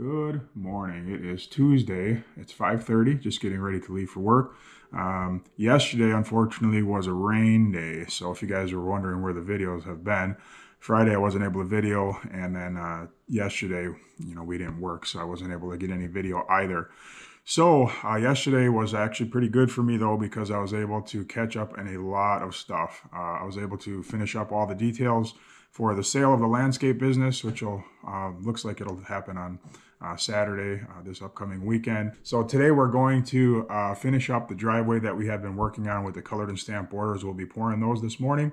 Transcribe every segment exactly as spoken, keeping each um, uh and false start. Good morning. It is Tuesday. It's five thirty, just getting ready to leave for work. Um, yesterday, unfortunately, was a rain day. So if you guys are wondering where the videos have been, Friday I wasn't able to video. And then uh, yesterday, you know, we didn't work. So I wasn't able to get any video either. So uh, yesterday was actually pretty good for me though, because I was able to catch up on a lot of stuff. Uh, I was able to finish up all the details for the sale of the landscape business, which will, uh, looks like it'll happen on uh, Saturday, uh, this upcoming weekend. So today we're going to uh, finish up the driveway that we have been working on with the colored and stamped borders. We'll be pouring those this morning.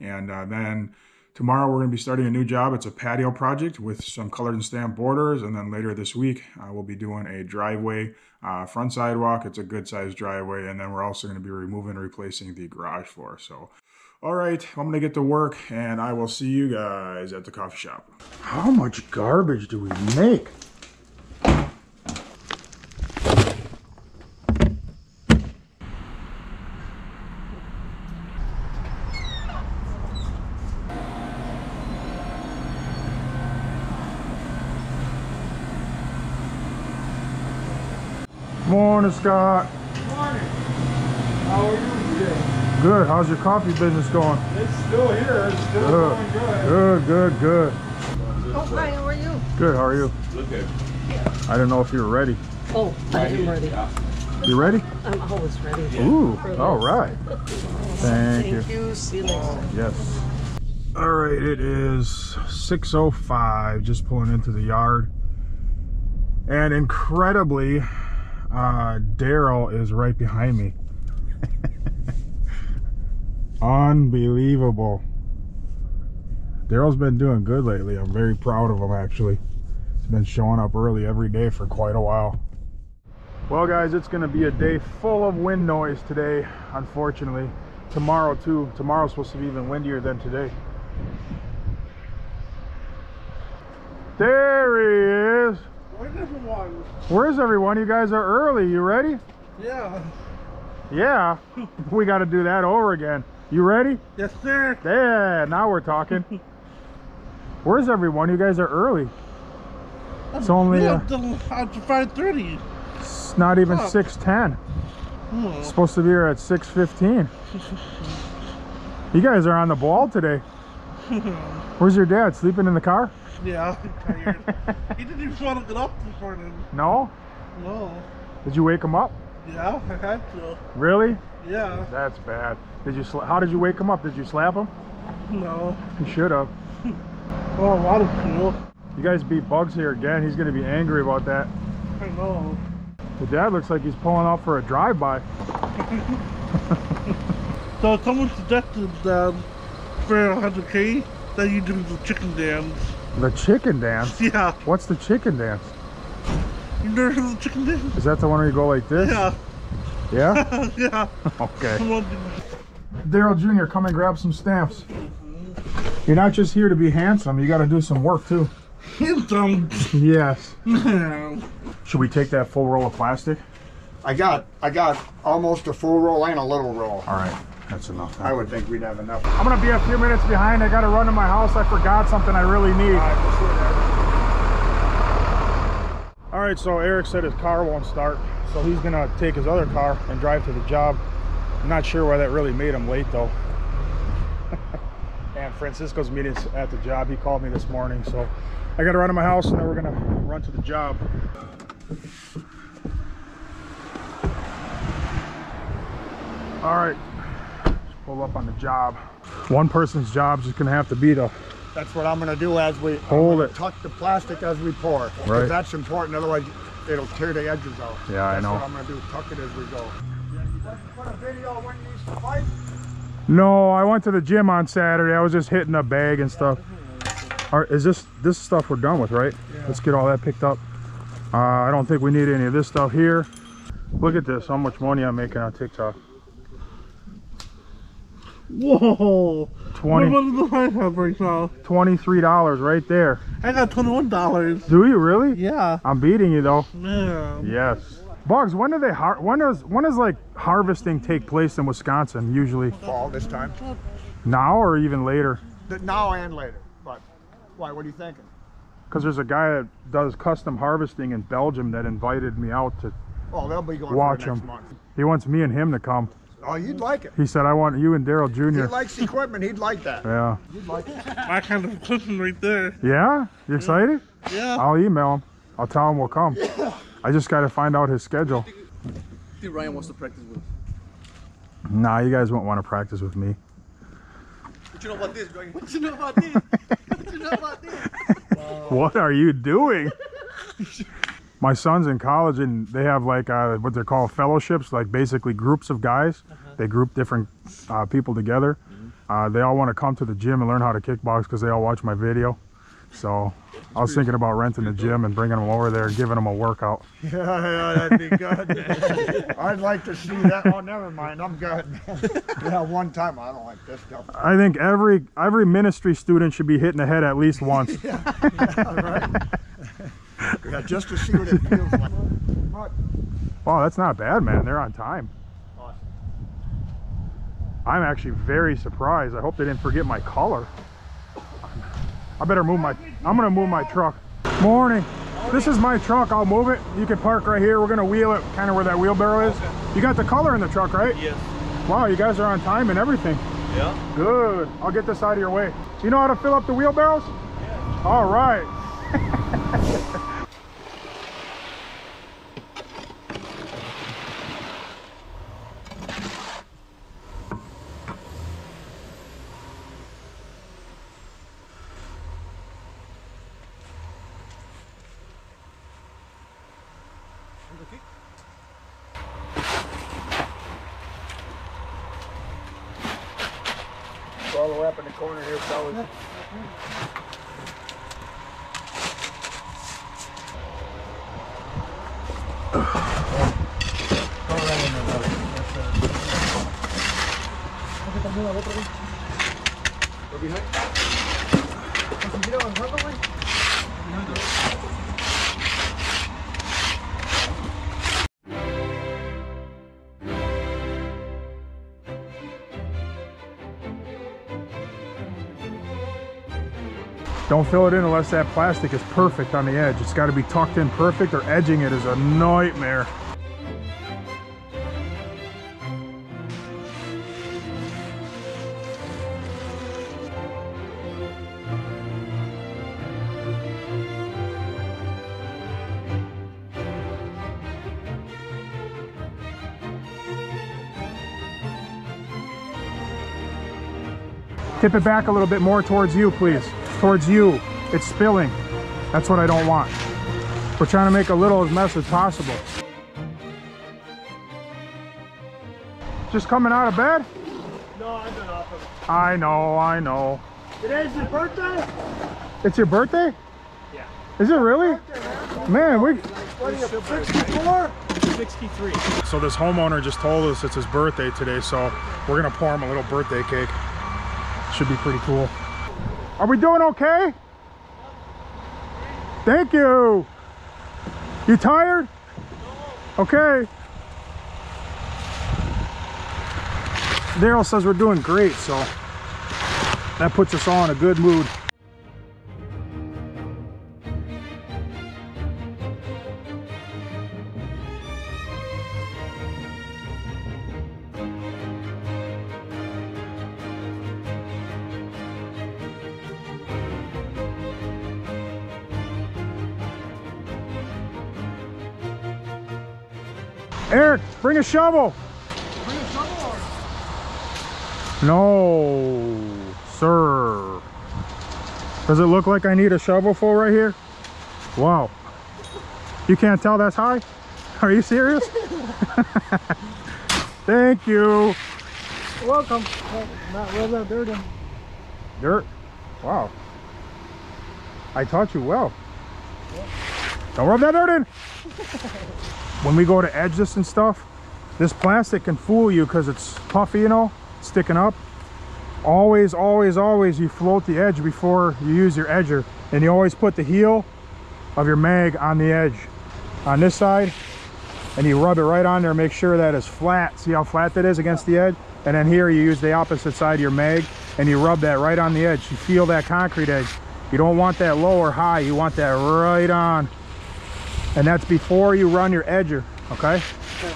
And uh, then tomorrow we're going to be starting a new job. It's a patio project with some colored and stamped borders. And then later this week, uh, we'll be doing a driveway, uh, front sidewalk. It's a good sized driveway. And then we're also going to be removing and replacing the garage floor. So all right, I'm gonna get to work and I will see you guys at the coffee shop. How much garbage do we make? Morning, Scott. Morning. How are you today? Good. How's your coffee business going? It's still here. It's still good. Going good. Good, good, good. Oh, hi. How are you? Good. How are you? Good. I didn't know if you were ready. Oh, I am ready. You ready? I'm always ready. Yeah. Ooh. All right. Thank, Thank you. Thank you. See you later. Yes. All right. It is six oh five. Just pulling into the yard. And incredibly, uh, Daryl is right behind me. Unbelievable. Daryl's been doing good lately. I'm very proud of him, actually. He's been showing up early every day for quite a while. Well, guys, it's going to be a day full of wind noise today, unfortunately. Tomorrow, too. Tomorrow's supposed to be even windier than today. There he is. Where's everyone? Where's everyone? You guys are early. You ready? Yeah. Yeah. We got to do that over again. You ready? Yes, sir. Yeah, now we're talking. Where's everyone? You guys are early. It's only uh, five thirty. It's not even oh. six ten. Oh. It's supposed to be here at six fifteen. You guys are on the ball today. Where's your dad? Sleeping in the car? Yeah, I'm tired. He didn't even want to get up this morning. No? No. Did you wake him up? Yeah, I had to. Really? Yeah. That's bad. Did you? Sla how did you wake him up? Did you slap him? No. You should have. Oh, a lot of fuel. You guys beat Bugs here again. He's gonna be angry about that. I know. The dad looks like he's pulling off for a drive-by. So someone suggested that for one hundred K that you do the chicken dance. The chicken dance? Yeah. What's the chicken dance? You've never heard of the chicken dance? Is that the one where you go like this? Yeah. Yeah? Yeah. Okay. Daryl Junior, come and grab some stamps. You're not just here to be handsome, you gotta do some work too. Handsome? Yes. Should we take that full roll of plastic? I got I got almost a full roll and a little roll. Alright, that's enough. Huh? I would think we'd have enough. I'm gonna be a few minutes behind. I gotta run to my house. I forgot something I really need. All right, so Eric said his car won't start, so he's gonna take his other car and drive to the job. I'm not sure why that really made him late though. And Francisco's meeting at the job. He called me this morning, so I gotta run to my house and then we're gonna run to the job. All right, just pull up on the job. One person's job's just gonna have to be the That's what I'm gonna do as we hold it. Tuck the plastic as we pour. Right. That's important. Otherwise, it'll tear the edges out. Yeah, I know. That's what I'm gonna do. Tuck it as we go. Put a video when you used to fight? No, I went to the gym on Saturday. I was just hitting a bag and stuff. All right, is this this stuff we're done with, right? Yeah. Let's get all that picked up. Uh, I don't think we need any of this stuff here. Look at this. How much money I'm making on TikTok. Whoa. twenty. What do I have right now? twenty-three dollars right there. I got twenty-one dollars. Do you really? Yeah. I'm beating you though. Yeah. Yes. Bugs, when do they har when does when does like harvesting take place in Wisconsin usually? Fall this time. Now or even later? The, now and later. But why? What are you thinking? because there's a guy that does custom harvesting in Belgium that invited me out to oh, they'll be going watch him. Month. He wants me and him to come. Oh, you'd like it. He said, I want you and Daryl Junior If he likes equipment, he'd like that. Yeah. You'd like it. My kind of equipment right there. Yeah? You excited? Yeah. I'll email him. I'll tell him we'll come. Yeah. I just got to find out his schedule. I think Ryan wants to practice with. Nah, you guys won't want to practice with me. What you know about this, Greg? What you know about this? What you know about this? Wow. What are you doing? My son's in college and they have like uh, what they're called fellowships, like basically groups of guys. Uh-huh. They group different uh, people together. Mm-hmm. uh, they all want to come to the gym and learn how to kickbox because they all watch my video. So I was thinking about renting the gym and bringing them over there and giving them a workout. Yeah, yeah, that'd be good. I'd like to see that. Oh, never mind. I'm good. Yeah, one time. I don't like this stuff. I think every every ministry student should be hitting the head at least once. Yeah, yeah, right. Yeah, just to see what it feels like. Wow, that's not bad, man. They're on time. Awesome. I'm actually very surprised. I hope they didn't forget my collar. I better move my, I'm gonna move my truck. Morning. Morning. This is my truck, I'll move it. You can park right here. We're gonna wheel it kind of where that wheelbarrow is. Okay. You got the color in the truck, right? Yes. Wow, you guys are on time and everything. Yeah. Good, I'll get this out of your way. You know how to fill up the wheelbarrows? Yeah. All right. All the way up in the corner here, fellas. Yeah. Don't fill it in unless that plastic is perfect on the edge. It's got to be tucked in perfect, or edging it is a nightmare. Tip it back a little bit more towards you, please. Towards you. It's spilling. That's what I don't want. We're trying to make a little as mess as possible. Just coming out of bed? No, I've been off of it. I know, I know. Today's your birthday? It's your birthday? Yeah. Is it really? Man, we... What are you, sixty-four? sixty-three. So this homeowner just told us it's his birthday today, so we're gonna pour him a little birthday cake. Should be pretty cool. Are we doing okay? Thank you. You tired? Okay. Daryl says we're doing great, so that puts us all in a good mood. Eric, bring a shovel. Bring a shovel. No, sir. Does it look like I need a shovel for right here? Wow. You can't tell that's high? Are you serious? Thank you. You're welcome. Not really dirt. In. Dirt? Wow. I taught you well. Yep. Don't rub that dirt in. When we go to edge this and stuff, this plastic can fool you because it's puffy, you know, sticking up. Always, always, always you float the edge before you use your edger. And you always put the heel of your mag on the edge on this side, and you rub it right on there. Make sure that is flat. See how flat that is against the edge? And then here you use the opposite side of your mag and you rub that right on the edge. You feel that concrete edge. You don't want that low or high, you want that right on. And that's before you run your edger, okay? Sure.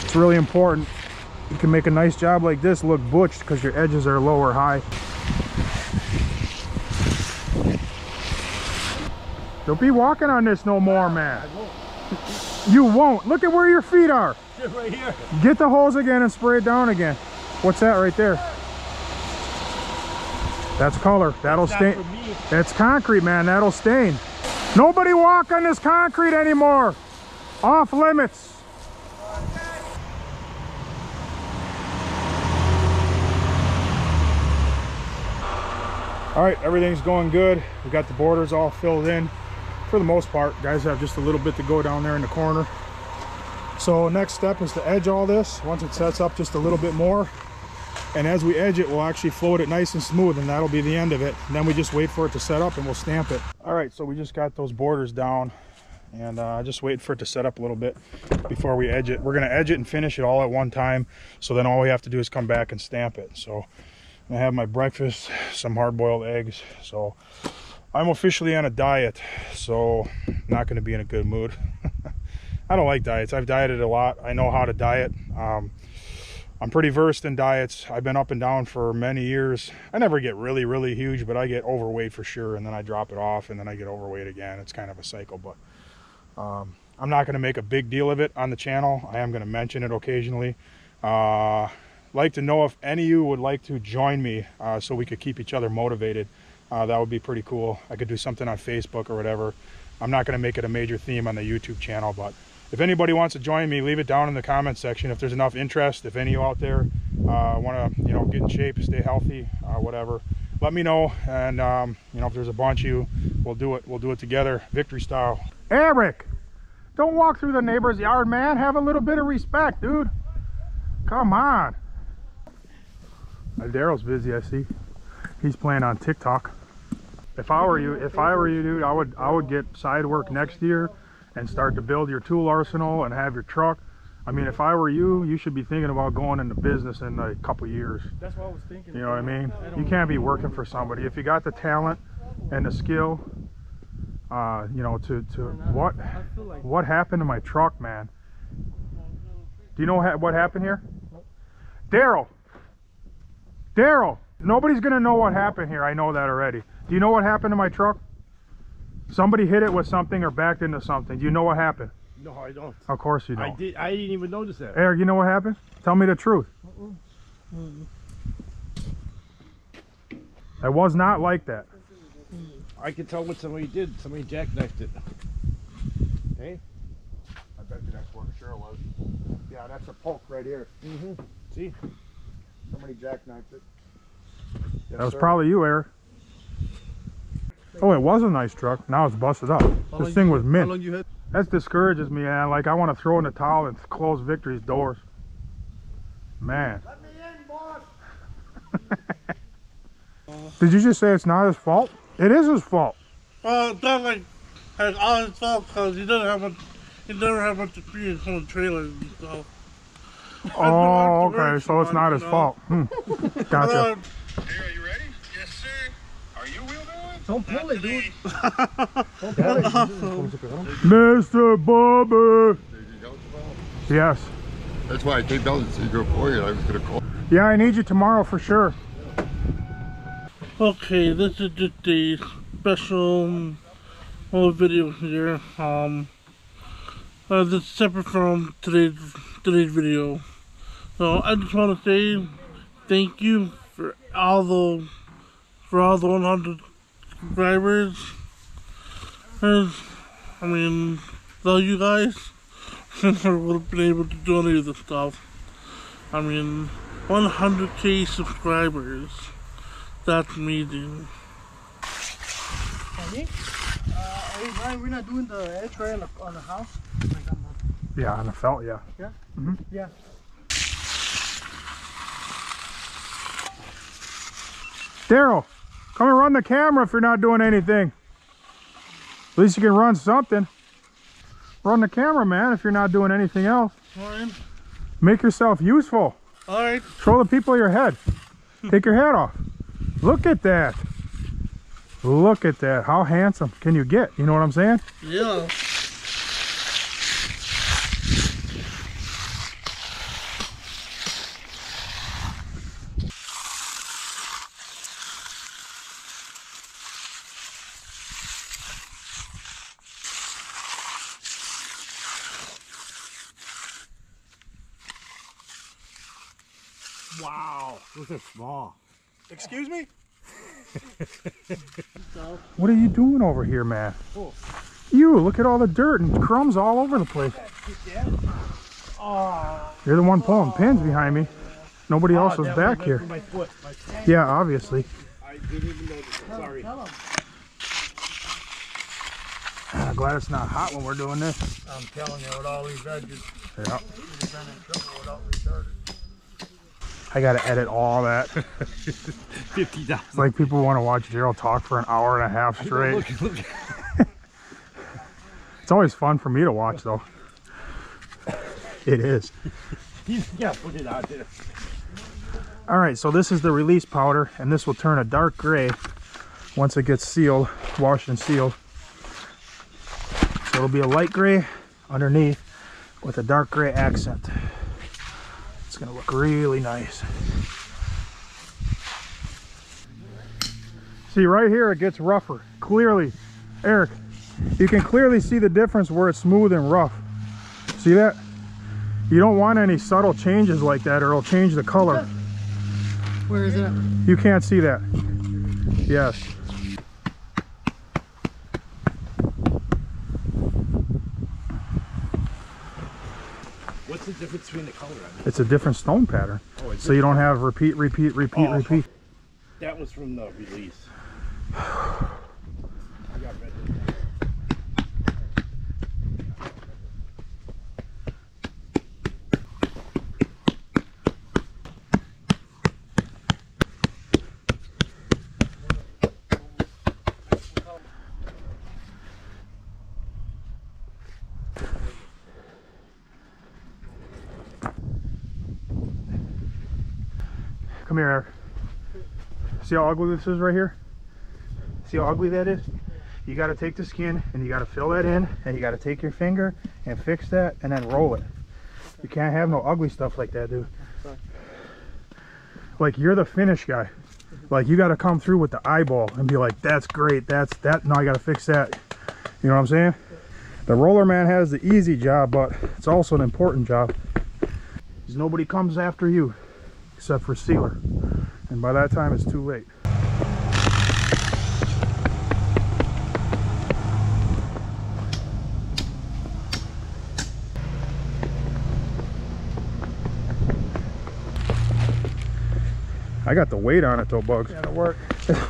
It's really important. You can make a nice job like this look butched because your edges are low or high. Don't be walking on this no more, man. I won't. You won't. Look at where your feet are. Right here. Get the hose again and spray it down again. What's that right there? That's color. That'll stain. That's concrete, man. That'll stain. Nobody walk on this concrete anymore. Off limits. All right, everything's going good. We got the borders all filled in for the most part. Guys have just a little bit to go down there in the corner. So next step is to edge all this once it sets up just a little bit more. And as we edge it, we'll actually float it nice and smooth, and that'll be the end of it. And then we just wait for it to set up and we'll stamp it. All right, so we just got those borders down and uh, just waiting for it to set up a little bit before we edge it. We're gonna edge it and finish it all at one time. So then all we have to do is come back and stamp it. So I have my breakfast, some hard-boiled eggs. So I'm officially on a diet, so I'm not going to be in a good mood. I don't like diets. I've dieted a lot. I know how to diet. um I'm pretty versed in diets. I've been up and down for many years. I never get really really huge, but I get overweight for sure, and then I drop it off, and then I get overweight again. It's kind of a cycle, but um I'm not going to make a big deal of it on the channel. I am going to mention it occasionally. uh Like to know if any of you would like to join me, uh, so we could keep each other motivated. Uh, that would be pretty cool. I could do something on Facebook or whatever. I'm not going to make it a major theme on the YouTube channel, but if anybody wants to join me, leave it down in the comment section. If there's enough interest, if any of you out there uh, want to, you know, get in shape, stay healthy, uh, whatever, let me know. And um, you know, if there's a bunch of you, we'll do it. We'll do it together, victory style. Eric, don't walk through the neighbor's yard, man. Have a little bit of respect, dude. Come on. Daryl's busy, I see. He's playing on TikTok. If I were you, if I were you, dude, I would I would get side work next year and start to build your tool arsenal and have your truck. I mean, if I were you, you should be thinking about going into business in a couple years. That's what I was thinking. You know what I mean? You can't be working for somebody. If you got the talent and the skill, uh, you know, to to what what happened to my truck, man? Do you know what happened here, Daryl? Daryl, nobody's gonna know what happened here. I know that already. Do you know what happened to my truck? Somebody hit it with something or backed into something. Do you know what happened? No, I don't. Of course you don't. I, did, I didn't even notice that. Eric, you know what happened? Tell me the truth. Mm-mm. Mm-mm. I was not like that. I can tell what somebody did. Somebody jackknifed it. Hey? I bet you that's what it sure was. Yeah, that's a poke right here. Mm-hmm. See? Somebody jackknifed it. Yes, that was sir. Probably you, Eric. Oh, it was a nice truck. Now it's busted up. How this thing you, was mint. That discourages me, man. Like, I want to throw in the towel and close Victory's doors. Man. Let me in, boss. Did you just say it's not his fault? It is his fault. Well, it's not like it's all his fault because he doesn't have much, he doesn't have much experience on trailers and stuff. Oh, okay, so it's not his fault. Hmm. Gotcha. Hey, are you ready? Yes, sir. Are you wheeled on? Don't pull it, dude. Don't pull it. Mister Bobby. Did you help him? Yes. That's why I came down to see your boy. I was going to call. Yeah, I need you tomorrow for sure. Okay, this is just a special little video here. Um, uh, this is separate from today's today's video. So I just want to say thank you for all the for all the one hundred subscribers. There's, I mean, love you guys. I would have been able to do any of this stuff. I mean, one hundred K subscribers. That's amazing. Okay. Uh, hey Brian, we're not doing the edge rail on the house. Yeah, on the felt, yeah. Yeah. Mm-hmm. Yeah. Daryl, come and run the camera if you're not doing anything. At least you can run something. Run the camera, man, if you're not doing anything else. Morning. Make yourself useful. All right. Show the people your head. Take your hat off. Look at that. Look at that. How handsome can you get? You know what I'm saying? Yeah. Wow, those are small. Excuse me? What are you doing over here, man? Oh. You look at all the dirt and crumbs all over the place. Oh. You're the one pulling oh. pins behind me. Nobody oh, else was back here. My foot, my foot. Yeah, obviously. I didn't even notice. Sorry. Tell him, tell him. I'm glad it's not hot when we're doing this. I'm telling you, with all these edges, yeah. You've been in trouble without returning. I gotta edit all that. fifty thousand. It's like people want to watch Gerald talk for an hour and a half straight. Look, look. It's always fun for me to watch, though. It is. Yeah, put it out there. All right, so this is the release powder, and this will turn a dark gray once it gets sealed, washed and sealed. So it'll be a light gray underneath with a dark gray accent. It's gonna look really nice. See, right here it gets rougher. Clearly, Eric, you can clearly see the difference where it's smooth and rough. See that? You don't want any subtle changes like that or it'll change the color. Where is it? You can't see that. Yes. What's the difference between the color? I mean? It's a different stone pattern. Oh, so different. You don't have repeat, repeat, repeat, oh, repeat. That was from the release. I got red. Come here, Eric. See how ugly this is right here? See how ugly that is? You got to take the skin and you got to fill that in and you got to take your finger and fix that and then roll it. You can't have no ugly stuff like that, dude. Like, you're the finish guy. Like, you got to come through with the eyeball and be like, that's great, that's that, no, I got to fix that. You know what I'm saying? The roller man has the easy job, but it's also an important job. Because nobody comes after you. Except for sealer, and by that time it's too late. I got the weight on it though, Bugs. That'll work. That'll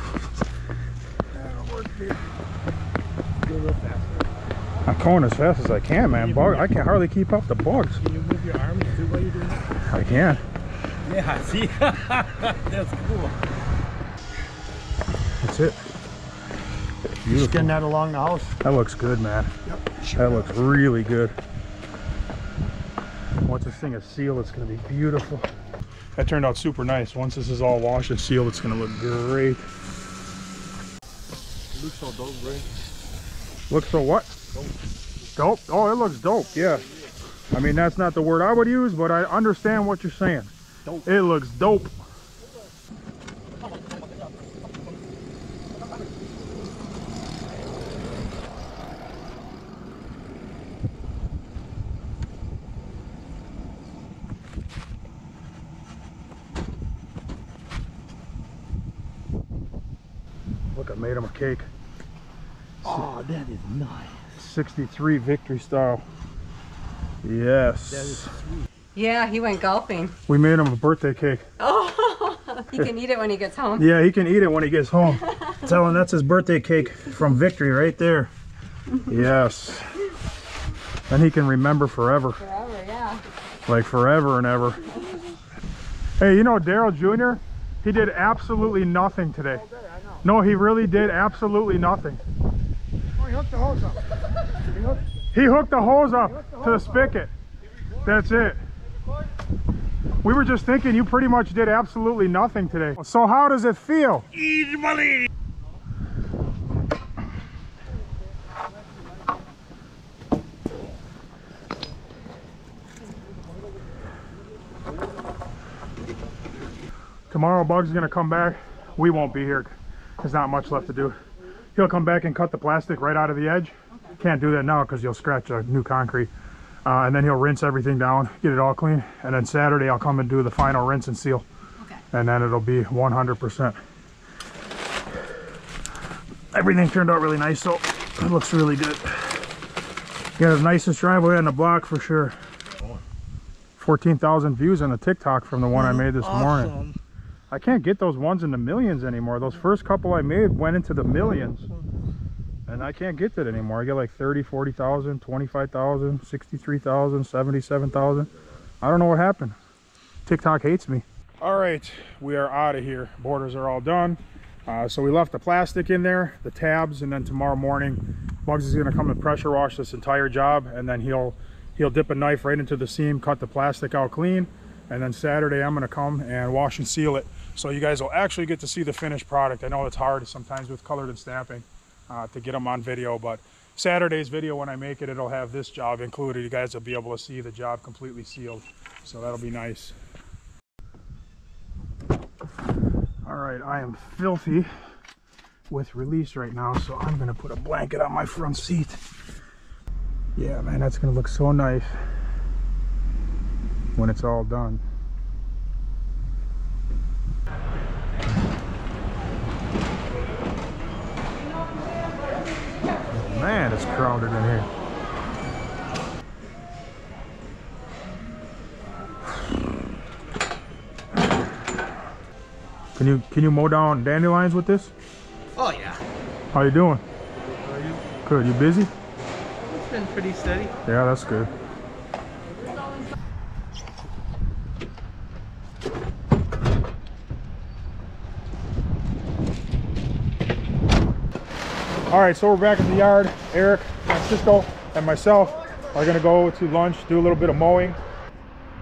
work, dude. Go real fast. I'm going as fast as I can, man. Can Bug, I can hardly keep up the bugs. Can you move your arms too while you're doing that? I can. Yeah, see? That's cool. That's it. Beautiful. You skin that along the house? That looks good, man. Yep. That looks really good. Once this thing is sealed, it's going to be beautiful. That turned out super nice. Once this is all washed and sealed, it's going to look great. It looks so dope, right? Looks so what? Dope. Dope? Oh, it looks dope, yeah. I mean, that's not the word I would use, but I understand what you're saying. Dope. It looks dope. Look, I made him a cake. Oh, that is nice. sixty-three Victory style. Yes. That is sweet. Yeah, he went golfing. We made him a birthday cake. Oh, he can eat it when he gets home. Yeah, he can eat it when he gets home. Tell him that's his birthday cake from Victory right there. Yes. And he can remember forever. Forever, yeah. Like forever and ever. Hey, you know Daryl Junior? He did absolutely nothing today. All day, I know. No, he really did absolutely nothing. Oh, he hooked the hose up. He hooked, he hooked the hose up the hose to the spigot. Up. That's it. We were just thinking you pretty much did absolutely nothing today. So how does it feel? Easy money. Tomorrow Bugs is gonna come back. We won't be here. There's not much left to do. He'll come back and cut the plastic right out of the edge. Okay. Can't do that now because you'll scratch a new concrete. Uh, and then he'll rinse everything down, get it all clean. And then Saturday I'll come and do the final rinse and seal. Okay. And then it'll be one hundred percent. Everything turned out really nice, so it looks really good. Yeah, the nicest driveway on the block for sure. fourteen thousand views on the TikTok from the one I made this awesome. morning. I can't get those ones in the millions anymore. Those first couple I made went into the millions. And I can't get that anymore. I get like thirty, forty thousand, twenty-five thousand, sixty-three thousand, seventy-seven thousand. I don't know what happened. TikTok hates me. All right, we are out of here. Borders are all done. Uh, so we left the plastic in there, the tabs, and then tomorrow morning, Bugs is gonna come and pressure wash this entire job, and then he'll He'll dip a knife right into the seam, cut the plastic out clean, and then Saturday I'm gonna come and wash and seal it. So you guys will actually get to see the finished product. I know it's hard sometimes with colored and stamping uh, to get them on video, but Saturday's video, when I make it, it'll have this job included. You guys will be able to see the job completely sealed. So that'll be nice. All right, I am filthy with release right now, so I'm gonna put a blanket on my front seat. Yeah, man, that's gonna look so nice when it's all done. Man, it's crowded in here. Can you can you mow down dandelions with this? Oh yeah. How you doing? How are you? Good. You busy? Been pretty steady. Yeah, that's good. All right, so we're back at the yard. Eric, Francisco, and myself are gonna go to lunch, do a little bit of mowing.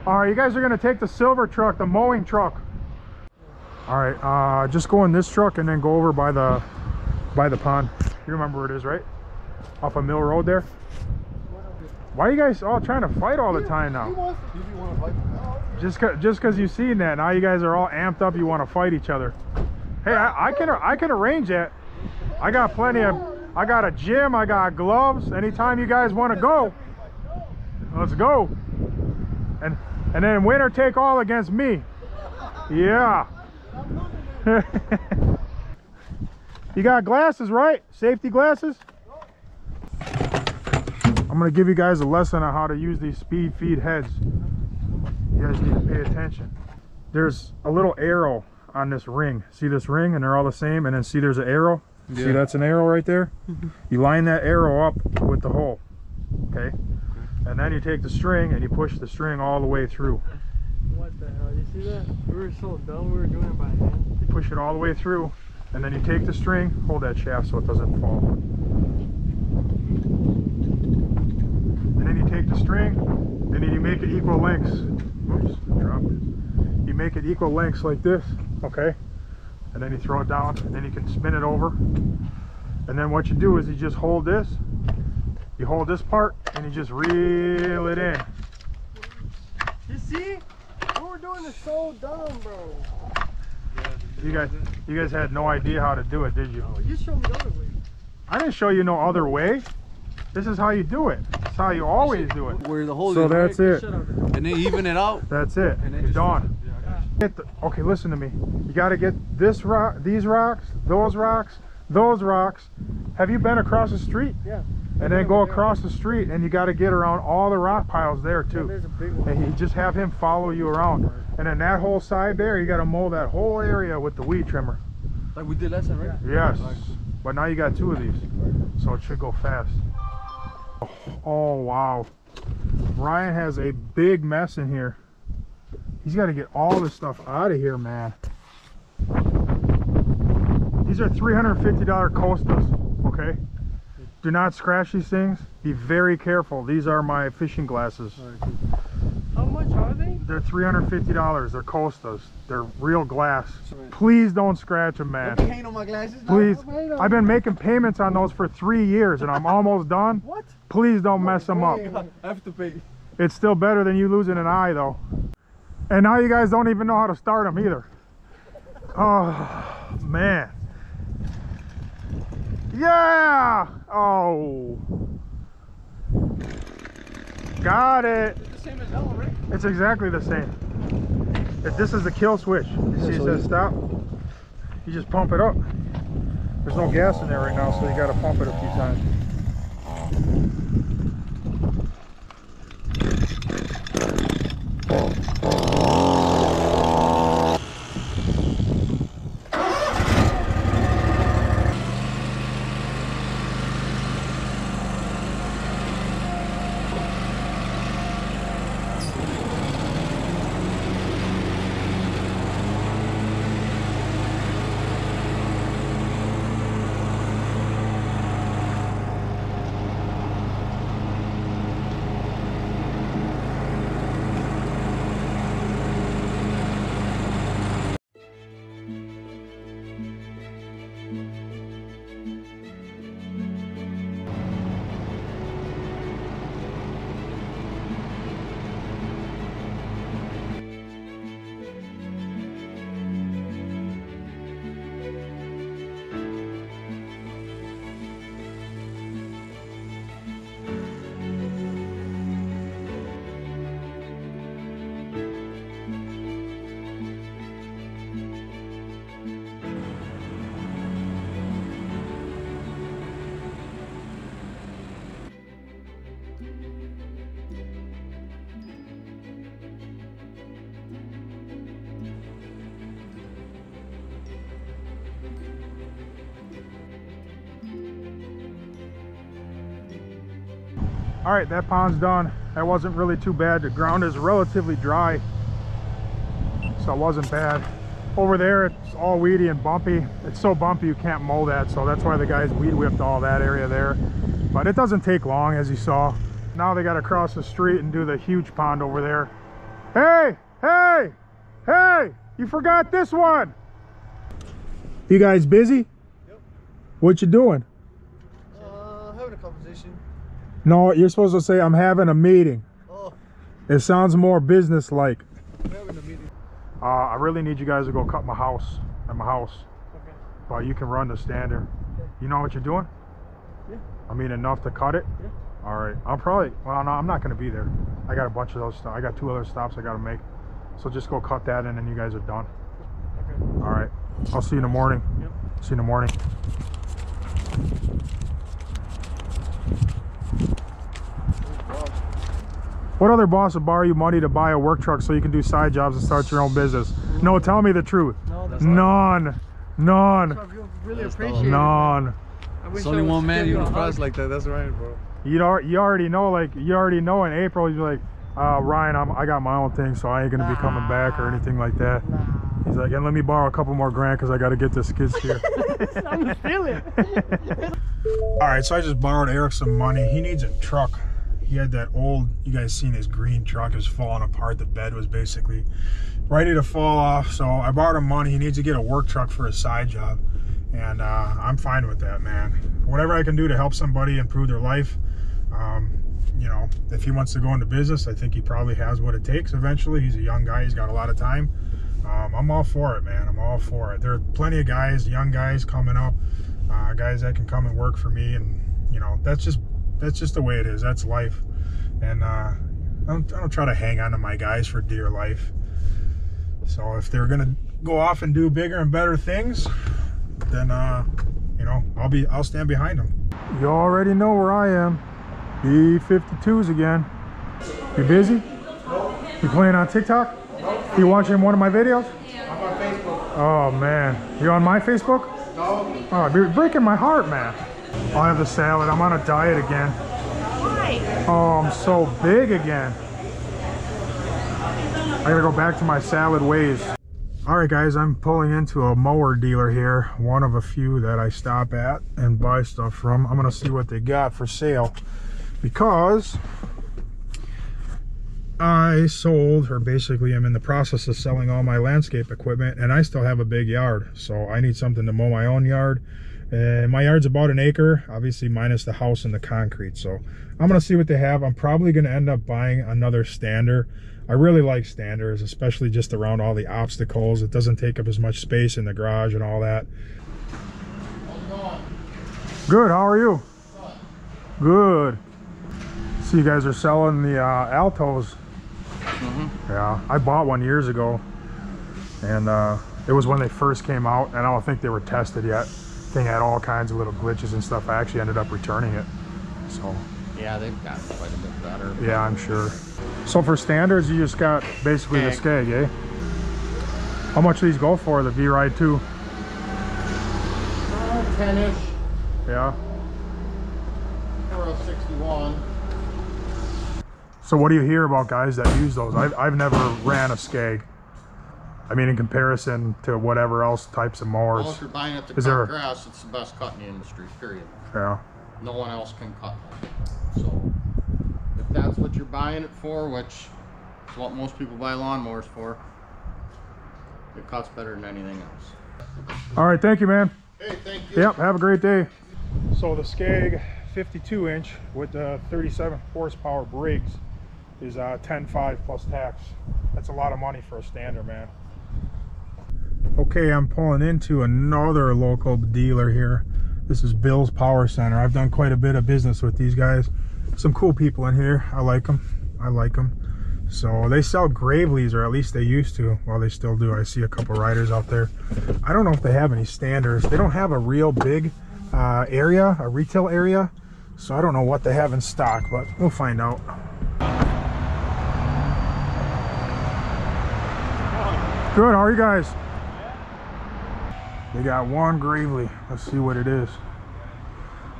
All right, you guys are gonna take the silver truck, the mowing truck. All right, uh, just go in this truck and then go over by the by the pond. You remember where it is, right? Off of Mill Road there. Why are you guys all trying to fight all the time now? Just cause, just cause you've seen that, now you guys are all amped up. You want to fight each other. Hey, I, I can I can arrange that. I got plenty of. I got a gym. I got gloves. Anytime you guys want to go, let's go. And and then winner take all against me. Yeah. You got glasses, right? Safety glasses. I'm gonna give you guys a lesson on how to use these speed feed heads. You guys need to pay attention. There's a little arrow on this ring. See this ring, and they're all the same, and then see there's an arrow? Yeah. See that's an arrow right there? You line that arrow up with the hole, okay? And then you take the string and you push the string all the way through. What the hell, you see that? We were so dumb, we were doing it by hand. You push it all the way through, and then you take the string, hold that shaft so it doesn't fall. Take the string, and then you make it equal lengths. Oops, dropped it. You make it equal lengths like this, okay? And then you throw it down, and then you can spin it over. And then what you do is you just hold this, you hold this part, and you just reel it in. You see? We were doing this so dumb, bro. You guys, you guys had no idea how to do it, did you? No, you showed me the other way. I didn't show you no other way. This is how you do it. That's how you always do it. Where the hole so that's it. And then even it out. That's it. And you're done. Yeah, you. Okay, listen to me. You got to get this rock, these rocks, those rocks, those rocks. Have you been across the street? Yeah. And then go across the street, and you got to get around all the rock piles there too. Yeah, there's a big one. And you just have him follow you around. And then that whole side there, you got to mow that whole area with the weed trimmer. Like we did last time, right? Yes. But now you got two of these, so it should go fast. Oh wow, Ryan has a big mess in here. He's got to get all this stuff out of here, man. These are three hundred fifty dollar Costas, okay? Do not scratch these things. Be very careful. These are my fishing glasses. How much are they? They're three hundred fifty dollars. They're Costas. They're real glass. Please don't scratch them, man. Please. I've been making payments on those for three years and I'm almost done. What? Please don't mess them up. I have to pay. It's still better than you losing an eye, though. And now you guys don't even know how to start them either. Oh man. Yeah. Oh. Got it. It's the same as hell, right? It's exactly the same. If this is the kill switch, you see it says stop. You just pump it up. There's no gas in there right now, so you gotta pump it a few times. All right, that pond's done. That wasn't really too bad. The ground is relatively dry, so it wasn't bad. Over there, it's all weedy and bumpy. It's so bumpy you can't mow that, so that's why the guys weed whipped all that area there. But it doesn't take long, as you saw. Now they got to cross the street and do the huge pond over there. Hey, hey, hey, you forgot this one. You guys busy? Yep. What you doing? Uh, having a conversation. No, you're supposed to say, I'm having a meeting. Oh. It sounds more business-like. I'm having a meeting. Uh, I really need you guys to go cut my house. At my house. Okay. But you can run the standard. Okay. You know what you're doing? Yeah. I mean, enough to cut it? Yeah. All right. I'll probably... Well, no, I'm not going to be there. I got a bunch of those stuff. I got two other stops I got to make. So just go cut that, and then you guys are done. Okay. All right. I'll see you in the morning. Yep. See you in the morning. What other boss would borrow you money to buy a work truck so you can do side jobs and start your own business? No, tell me the truth. No, none. None. None. Really appreciate none. It's only one man you can price like that. That's right, bro. You know, you already know. Like you already know. In April, you're like, uh, Ryan, I'm, I got my own thing, so I ain't gonna nah. be coming back or anything like that. Nah. He's like, and let me borrow a couple more grand because I got to get this skid steer. I'm feeling. All right, so I just borrowed Eric some money. He needs a truck. He had that old, you guys seen his green truck, it was falling apart. The bed was basically ready to fall off. So I borrowed him money. He needs to get a work truck for a side job. And uh, I'm fine with that, man. Whatever I can do to help somebody improve their life. Um, you know, if he wants to go into business, I think he probably has what it takes eventually. He's a young guy. He's got a lot of time. Um, I'm all for it, man. I'm all for it. There are plenty of guys, young guys coming up, uh, guys that can come and work for me. And, you know, that's just That's just the way it is. That's life. And uh, I, don't, I don't try to hang on to my guys for dear life. So if they're going to go off and do bigger and better things, then, uh, you know, I'll be, I'll stand behind them. You already know where I am. B fifty-twos again. You busy? Nope. You playing on TikTok? Nope. You watching one of my videos? Yeah. I'm on Facebook. Oh, man. You on my Facebook? No. Oh, you're breaking my heart, man. I'll have the salad. I'm on a diet again. Why? Oh, I'm so big again. I gotta go back to my salad ways. All right, guys, I'm pulling into a mower dealer here. One of a few that I stop at and buy stuff from. I'm gonna see what they got for sale because I sold, or basically I'm in the process of selling all my landscape equipment, and I still have a big yard. So I need something to mow my own yard. And my yard's about an acre, obviously minus the house and the concrete. So I'm gonna see what they have. I'm probably gonna end up buying another stander. I really like standers, especially just around all the obstacles. It doesn't take up as much space in the garage and all that. How's it going? Good, how are you? Good. So you guys are selling the uh, Altos. Mm-hmm. Yeah, I bought one years ago. And uh, it was when they first came out, and I don't think they were tested yet. Thing had all kinds of little glitches and stuff. I actually ended up returning it. So yeah, they've gotten quite a bit better. Yeah, I'm sure. So for standards, you just got basically Scag. the Scag, eh? How much do these go for, the V-Ride two? Uh, ten-ish. Yeah. four oh sixty-one. So what do you hear about guys that use those? I've, I've never ran a Scag. I mean, in comparison to whatever else types of mowers. Well, if you're buying it to cut there, grass, it's the best cut in the industry, period. Yeah. No one else can cut that. So, if that's what you're buying it for, which is what most people buy lawnmowers for, it cuts better than anything else. All right, thank you, man. Hey, thank you. Yep, have a great day. So the Scag fifty-two inch with the thirty-seven horsepower Briggs is uh, ten five plus tax. That's a lot of money for a stander, man. Okay, I'm pulling into another local dealer here. This is Bill's Power Center. I've done quite a bit of business with these guys. Some cool people in here. I like them. I like them. So they sell Gravelies, or at least they used to. Well, they still do. I see a couple riders out there. I don't know if they have any standers. They don't have a real big uh, area, a retail area. So I don't know what they have in stock, but we'll find out. Good, how are you guys? They got one Gravely. Let's see what it is.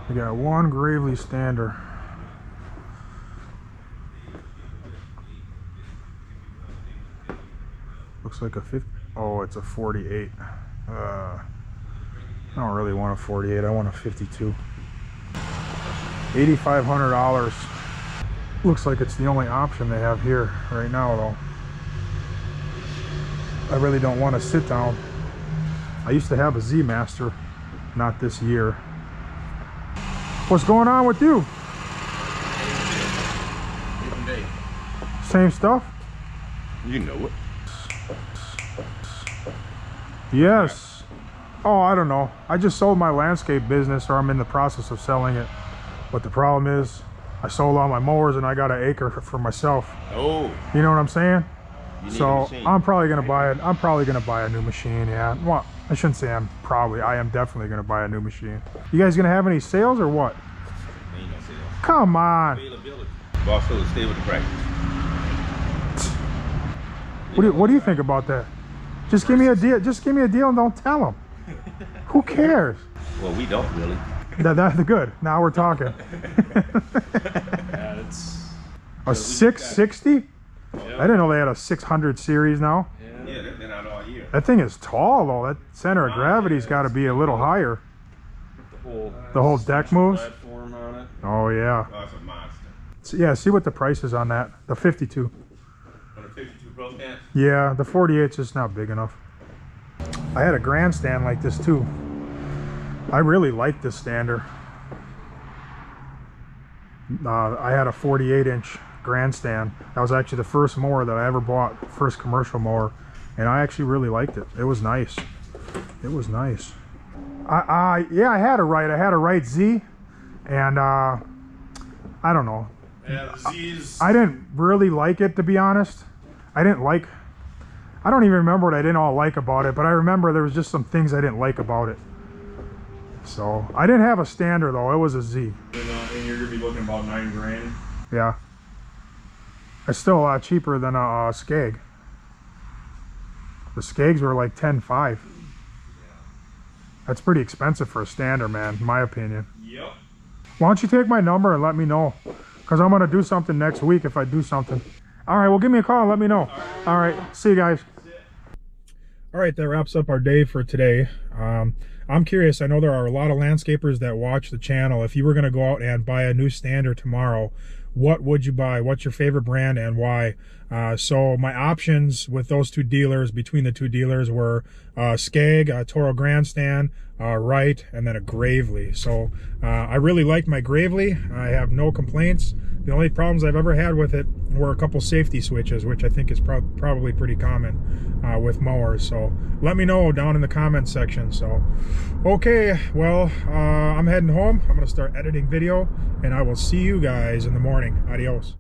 They got one Gravely stander. Looks like a fifty. Oh, it's a forty-eight. Uh, I don't really want a forty-eight. I want a fifty-two. eighty-five hundred dollars. Looks like it's the only option they have here right now, though. I really don't want to sit down. I used to have a Z Master, not this year. What's going on with you? Even day. Same stuff? You know it. Yes. Oh, I don't know. I just sold my landscape business, or I'm in the process of selling it. But the problem is, I sold all my mowers and I got an acre for myself. Oh. You know what I'm saying? So I'm probably gonna buy it. I'm probably gonna buy a new machine. Yeah. Well, I shouldn't say I'm probably. I am definitely gonna buy a new machine. You guys gonna have any sales or what? Ain't no sales. Come on. Availability. Also, stay with the price. What do you, What do you think about that? Just give me a deal. Just give me a deal and don't tell them. Who cares? Well, we don't really. That, that's good. Now we're talking. Yeah, it's a six sixty. Yep. I didn't know they had a six hundred series now. Yeah, yeah, they've been out all year. That thing is tall, though. That center of gravity's got to be a little higher. The whole, uh, the whole deck moves. Platform on it. Oh yeah. Oh, it's a monster. So, yeah, see what the price is on that. The fifty-two. On the fifty-two broke down? Yeah, the forty-eight's just not big enough. I had a grandstand like this too. I really like this stander. Uh, I had a forty-eight inch. Grandstand. That was actually the first mower that I ever bought, first commercial mower, and I actually really liked it. It was nice. It was nice. I, I yeah, I had a Wright. I had a Wright Z, and uh, I don't know. Yeah, Z's. I, I didn't really like it, to be honest. I didn't like. I don't even remember what I didn't all like about it, but I remember there was just some things I didn't like about it. So I didn't have a stander though. It was a Z. And, uh, and you're gonna be looking about nine grand. Yeah. It's still a lot cheaper than a, a Scag. The Scags were like ten five. That's pretty expensive for a stander, man, in my opinion. Yep. Why don't you take my number and let me know? Because I'm going to do something next week if I do something. All right, well, give me a call and let me know. All right. All right. See you guys. All right, that wraps up our day for today. Um, I'm curious. I know there are a lot of landscapers that watch the channel. If you were going to go out and buy a new stander tomorrow, what would you buy? What's your favorite brand and why? Uh, so my options with those two dealers, between the two dealers, were uh, Scag, uh, Toro Grandstand, uh, Wright, and then a Gravely. So uh, I really like my Gravely. I have no complaints. The only problems I've ever had with it were a couple safety switches, which I think is pro probably pretty common uh, with mowers. So let me know down in the comments section. So, okay, well, uh, I'm heading home. I'm gonna start editing video, and I will see you guys in the morning. Adios.